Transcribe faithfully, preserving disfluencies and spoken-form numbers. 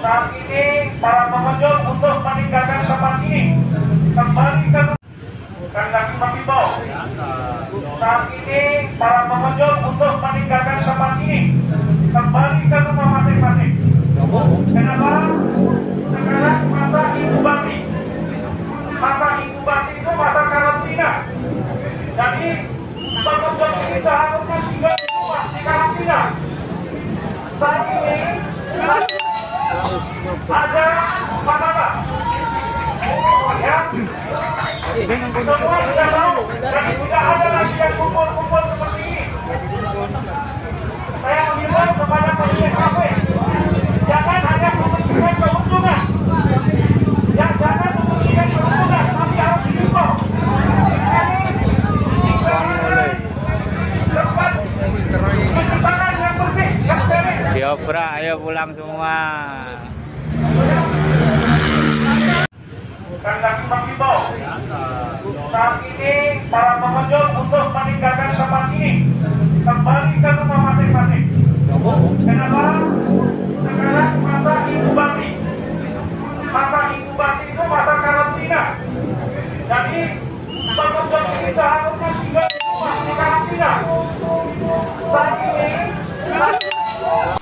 Saat ini para pengunjung untuk meninggalkan tempat ini kembali ke kandang Makibo. Saat ini para pengunjung untuk meninggalkan tempat ini kembali ke rumah masing-masing. Kenapa? Sekarang masa inkubasi. Masa inkubasi itu masa karantina. Jadi pengunjung ini seharusnya juga di rumah di karantina. Saat ini ada masalah ya, semua sudah tahu dan sudah ada lagi yang kumpul-kumpul seperti ini. Saya mengimbau kepada pemilik kafe, jangan hanya memikirkan keuntungan ya, jangan memikirkan keuntungan, tapi harus diimbau tempat cuci tangan yang bersih, yang steril. Diobra, ayo pulang semua. Kandang Makibo. Saat ini para pengunjung untuk meninggalkan tempat ini kembali ke rumah masing-masing. Kenapa? Sekarang masa inkubasi. Masa inkubasi itu masa karantina. Jadi pengunjung ini seharusnya juga di rumah di karantina. Saat ini